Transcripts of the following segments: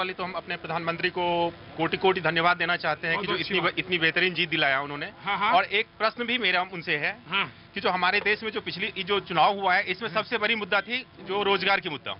वाली तो हम अपने प्रधानमंत्री को कोटि कोटि धन्यवाद देना चाहते हैं कि जो इतनी बेहतरीन जीत दिलाया उन्होंने। और एक प्रश्न भी मेरा उनसे है कि जो हमारे देश में जो पिछली जो चुनाव हुआ है इसमें सबसे बड़ी मुद्दा थी जो रोजगार की मुद्दा,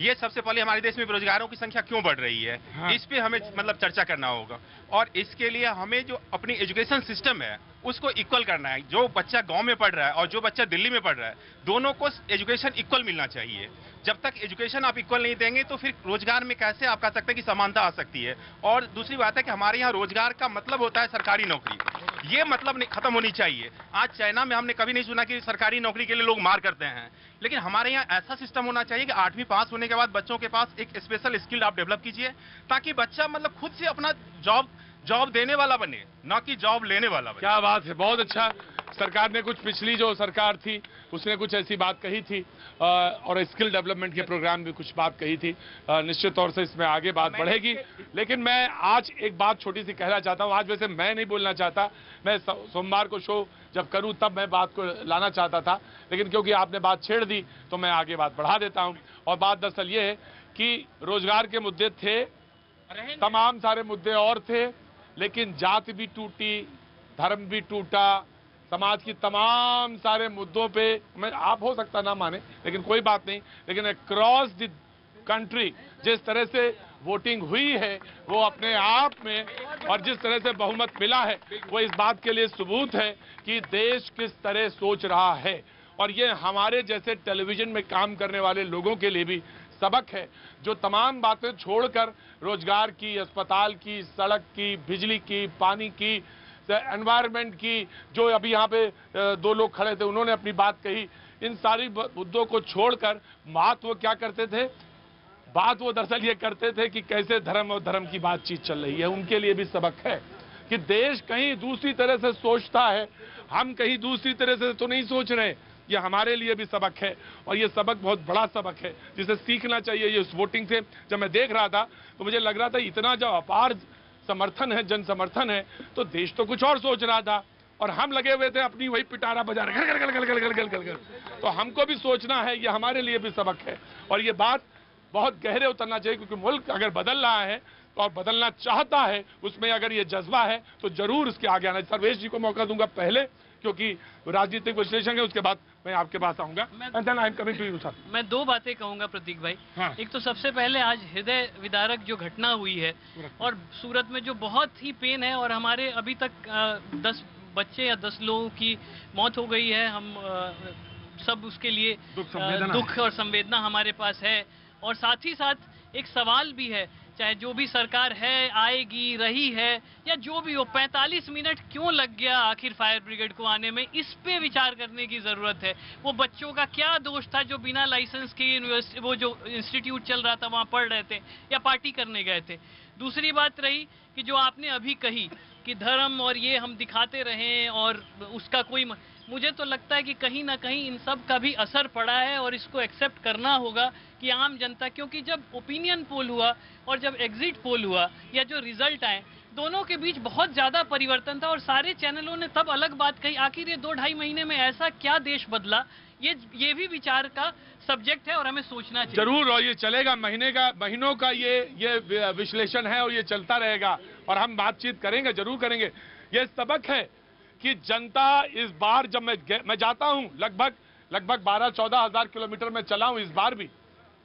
ये सबसे पहले हमारे देश में बेरोजगारों की संख्या क्यों बढ़ रही है, इस पे हमें मतलब चर्चा करना होगा। और इसके लिए हमें जो अपनी एजुकेशन सिस्टम है उसको इक्वल करना है। जो बच्चा गांव में पढ़ रहा है और जो बच्चा दिल्ली में पढ़ रहा है दोनों को एजुकेशन इक्वल मिलना चाहिए। जब तक एजुकेशन आप इक्वल नहीं देंगे तो फिर रोजगार में कैसे आप कह सकते हैं कि समानता आ सकती है। और दूसरी बात है कि हमारे यहाँ रोजगार का मतलब होता है सरकारी नौकरी, ये मतलब खत्म होनी चाहिए। आज चाइना में हमने कभी नहीं सुना कि सरकारी नौकरी के लिए लोग मार करते हैं, लेकिन हमारे यहाँ ऐसा सिस्टम होना चाहिए कि 8वीं पास होने के बाद बच्चों के पास एक स्पेशल स्किल आप डेवलप कीजिए ताकि बच्चा मतलब खुद से अपना जॉब देने वाला बने, ना कि जॉब लेने वाला बने। क्या बात है, बहुत अच्छा। सरकार ने कुछ पिछली जो सरकार थी उसने कुछ ऐसी बात कही थी और स्किल डेवलपमेंट के प्रोग्राम में कुछ बात कही थी। निश्चित तौर से इसमें आगे बात बढ़ेगी। लेकिन मैं आज एक बात छोटी सी कहना चाहता हूं। आज वैसे मैं नहीं बोलना चाहता, मैं सोमवार को शो जब करूं तब मैं बात को लाना चाहता था, लेकिन क्योंकि आपने बात छेड़ दी तो मैं आगे बात बढ़ा देता हूँ। और बात दरअसल ये है कि रोजगार के मुद्दे थे, तमाम सारे मुद्दे और थे, लेकिन जाति भी टूटी, धर्म भी टूटा, समाज की तमाम सारे मुद्दों पे मैं आप हो सकता ना माने लेकिन कोई बात नहीं, लेकिन अक्रॉस द कंट्री जिस तरह से वोटिंग हुई है वो अपने आप में, और जिस तरह से बहुमत मिला है वो इस बात के लिए सबूत है कि देश किस तरह सोच रहा है। और ये हमारे जैसे टेलीविजन में काम करने वाले लोगों के लिए भी सबक है, जो तमाम बातें छोड़कर रोजगार की, अस्पताल की, सड़क की, बिजली की, पानी की, एनवायरमेंट की, जो अभी यहाँ पे दो लोग खड़े थे उन्होंने अपनी बात कही, इन सारी मुद्दों को छोड़कर बात वो क्या करते थे, बात वो दरअसल ये करते थे कि कैसे धर्म और धर्म की बातचीत चल रही है। उनके लिए भी सबक है कि देश कहीं दूसरी तरह से सोचता है, हम कहीं दूसरी तरह से तो नहीं सोच रहे। ये हमारे लिए भी सबक है और ये सबक बहुत बड़ा सबक है जिसे सीखना चाहिए। ये उस वोटिंग से जब मैं देख रहा था तो मुझे लग रहा था इतना जो अपार समर्थन है, जन समर्थन है, तो देश तो कुछ और सोच रहा था और हम लगे हुए थे अपनी वही पिटारा बजा रहे गल गल गल गल गल गल गल गल। तो हमको भी सोचना है, ये हमारे लिए भी सबक है और ये बात बहुत गहरे उतरना चाहिए क्योंकि मुल्क अगर बदल रहा है और बदलना चाहता है, उसमें अगर ये जज्बा है तो जरूर उसके आगे आना। सर्वेश जी को मौका दूंगा पहले क्योंकि राजनीतिक विश्लेषण है, उसके बाद मैं आपके पास आऊंगा। मैं दो बातें कहूंगा प्रतीक भाई। हाँ। एक तो सबसे पहले आज हृदय विदारक जो घटना हुई है और सूरत में जो बहुत ही पेन है और हमारे अभी तक 10 बच्चे या 10 लोगों की मौत हो गई है। हम सब उसके लिए दुख और संवेदना हमारे पास है और साथ ही साथ एक सवाल भी है, चाहे जो भी सरकार है आएगी रही है या जो भी हो, 45 मिनट क्यों लग गया आखिर फायर ब्रिगेड को आने में, इस पे विचार करने की ज़रूरत है। वो बच्चों का क्या दोष था जो बिना लाइसेंस के यूनिवर्सिटी, वो जो इंस्टीट्यूट चल रहा था वहाँ पढ़ रहे थे या पार्टी करने गए थे। दूसरी बात रही कि जो आपने अभी कही कि धर्म और ये हम दिखाते रहें और उसका कोई, मुझे तो लगता है कि कहीं ना कहीं इन सब का भी असर पड़ा है और इसको एक्सेप्ट करना होगा कि आम जनता, क्योंकि जब ओपिनियन पोल हुआ और जब एग्जिट पोल हुआ या जो रिजल्ट आए दोनों के बीच बहुत ज़्यादा परिवर्तन था और सारे चैनलों ने तब अलग बात कही। आखिर ये 2-2.5 महीने में ऐसा क्या देश बदला, ये भी विचार का सब्जेक्ट है और हमें सोचना चाहिए जरूर। और ये चलेगा महीनों का ये विश्लेषण है और ये चलता रहेगा और हम बातचीत करेंगे, जरूर करेंगे। ये सबक है कि जनता इस बार, जब मैं जाता हूं लगभग 12-14 हज़ार किलोमीटर में चला हूं, इस बार भी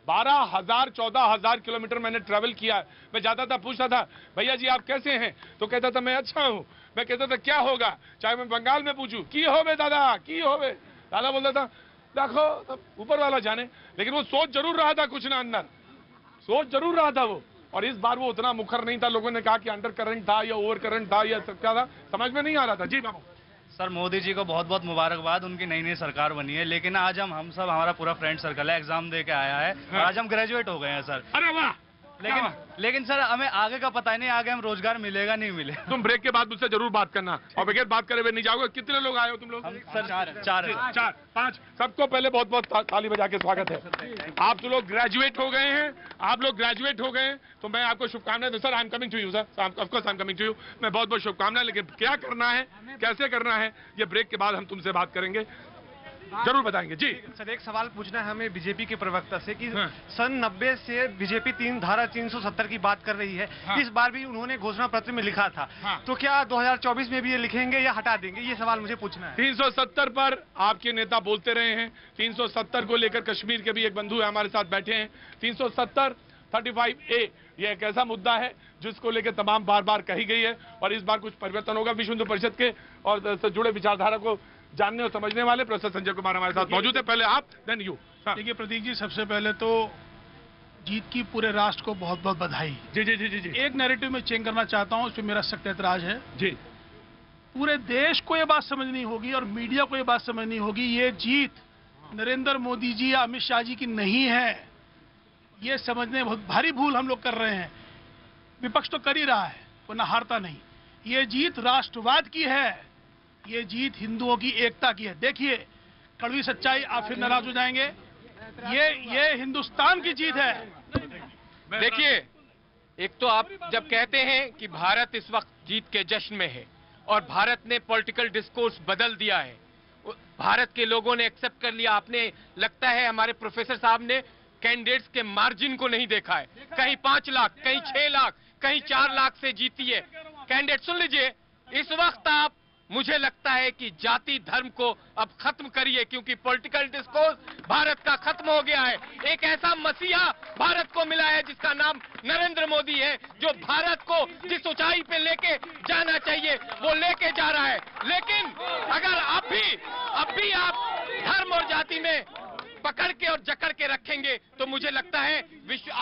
12-14 हज़ार किलोमीटर मैंने ट्रैवल किया। मैं जाता था, पूछता था भैया जी आप कैसे हैं, तो कहता था मैं अच्छा हूं। मैं कहता था क्या होगा, चाहे मैं बंगाल में पूछूं की हो बे दादा, की हो बे दादा, बोलता था देखो ऊपर वाला जाने, लेकिन वो सोच जरूर रहा था कुछ ना, अंदर सोच जरूर रहा था वो। और इस बार वो उतना मुखर नहीं था, लोगों ने कहा कि अंडर करंट था या ओवर करंट था या सब क्या था, समझ में नहीं आ रहा था। जी बाबू सर, मोदी जी को बहुत बहुत मुबारकबाद, उनकी नई नई सरकार बनी है। लेकिन आज हम सब, हमारा पूरा फ्रेंड सर्कल है, एग्जाम दे के आया है और आज हम ग्रेजुएट हो गए हैं सर। अरे वाह, लेकिन सर हमें आगे का पता ही नहीं, आगे हम रोजगार मिलेगा नहीं मिलेगा। तुम ब्रेक के बाद मुझसे जरूर बात करना और बगैर बात करे हुए नहीं जाओगे। कितने लोग आए हो तुम लोग? सर 4-5। सबको पहले बहुत बहुत ताली बजा के स्वागत है। आप लोग ग्रेजुएट हो गए हैं, आप लोग ग्रेजुएट हो गए, तो मैं आपको शुभकामनाएं। तो sir I am coming to you, sir of course I am coming to you, मैं बहुत बहुत शुभकामनाएं। लेकिन क्या करना है, कैसे करना है, ये ब्रेक के बाद हम तुमसे बात करेंगे। जरूर बताएंगे जी। सर एक सवाल पूछना है हमें बीजेपी के प्रवक्ता से कि सन 90 से बीजेपी धारा 370 की बात कर रही है, इस बार भी उन्होंने घोषणा पत्र में लिखा था, तो क्या 2024 में भी ये लिखेंगे या हटा देंगे, ये सवाल मुझे पूछना है। 370 पर आपके नेता बोलते रहे हैं, 370 को लेकर कश्मीर के भी एक बंधु है हमारे साथ बैठे हैं, 370 35A ये एक ऐसा मुद्दा है जिसको लेकर तमाम बार बार कही गई है और इस बार कुछ परिवर्तन होगा। विश्व हिंदू परिषद के और से जुड़े विचारधारा को जानने और समझने वाले प्रोफेसर संजय कुमार हमारे साथ मौजूद है। पहले आप देन यू। देखिए प्रतीक जी, सबसे पहले तो जीत की पूरे राष्ट्र को बहुत बहुत बधाई। जी जी जी जी जी। एक नैरेटिव में चेंज करना चाहता हूँ, उसमें मेरा सख्त ऐतराज है जी। पूरे देश को ये बात समझनी होगी और मीडिया को ये बात समझनी होगी, ये जीत नरेंद्र मोदी जी या अमित शाह जी की नहीं है। ये समझने में बहुत भारी भूल हम लोग कर रहे हैं। विपक्ष तो कर ही रहा है, वरना हारता नहीं। ये जीत राष्ट्रवाद की है, ये जीत हिंदुओं की एकता की है। देखिए कड़वी सच्चाई, आप फिर नाराज हो जाएंगे। ये हिंदुस्तान की जीत है। देखिए एक तो आप जब कहते हैं कि भारत इस वक्त जीत के जश्न में है और भारत ने पॉलिटिकल डिस्कोर्स बदल दिया है, भारत के लोगों ने एक्सेप्ट कर लिया। आपने लगता है हमारे प्रोफेसर साहब ने कैंडिडेट्स के मार्जिन को नहीं देखा है, कहीं 5 लाख, कहीं 6 लाख, कहीं 4 लाख से जीती है कैंडिडेट। सुन लीजिए, इस वक्त आप मुझे लगता है कि जाति धर्म को अब खत्म करिए, क्योंकि पॉलिटिकल डिस्कोर्स भारत का खत्म हो गया है। एक ऐसा मसीहा भारत को मिला है जिसका नाम नरेंद्र मोदी है, जो भारत को जिस ऊंचाई पे लेके जाना चाहिए वो लेके जा रहा है। लेकिन अगर अब भी आप धर्म और जाति में पकड़ के और जकड़ के रखेंगे तो मुझे लगता है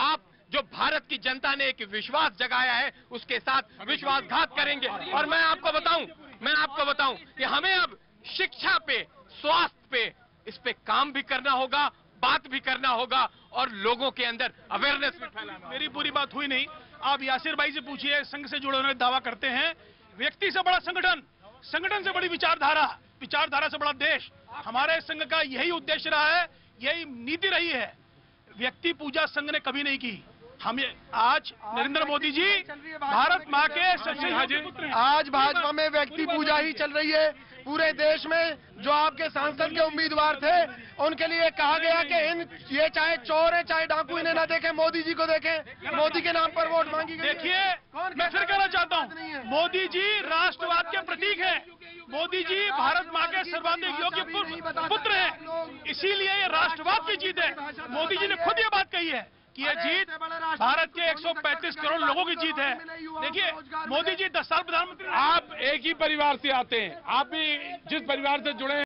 आप जो भारत की जनता ने एक विश्वास जगाया है उसके साथ विश्वासघात करेंगे। और मैं आपको बताऊं कि हमें अब शिक्षा पे, स्वास्थ्य पे, इस पे काम भी करना होगा, बात भी करना होगा और लोगों के अंदर अवेयरनेस भी फैलाना होगा। मेरी पूरी बात हुई नहीं, आप यासिर भाई से पूछिए, संघ से जुड़े होने का दावा करते हैं। व्यक्ति से बड़ा संगठन, संगठन से बड़ी विचारधारा, विचारधारा से बड़ा देश। हमारे संघ का यही उद्देश्य रहा है, यही नीति रही है। व्यक्ति पूजा संघ ने कभी नहीं की। हमें आज नरेंद्र मोदी जी भारत माँ के सबसे, आज भाजपा में व्यक्ति पूजा ही चल रही है। पूरे देश में जो आपके सांसद के उम्मीदवार थे उनके लिए कहा गया कि ये चाहे चोर है चाहे डाकू, इन्हें ना देखें, मोदी जी को देखें, मोदी के नाम पर वोट मांगी। देखिए मैं फिर कहना चाहता हूँ, मोदी जी राष्ट्रवाद के प्रतीक है, मोदी जी भारत माँ के सर्वाधिक योग्य पुत्र है, इसीलिए ये राष्ट्रवाद की जीत है। मोदी जी ने खुद ये बात कही है कि ये जीत भारत के 135 करोड़ लोगों की जीत है। देखिए मोदी जी 10 साल प्रधानमंत्री, आप एक ही परिवार से आते हैं, आप भी जिस परिवार से जुड़े हैं।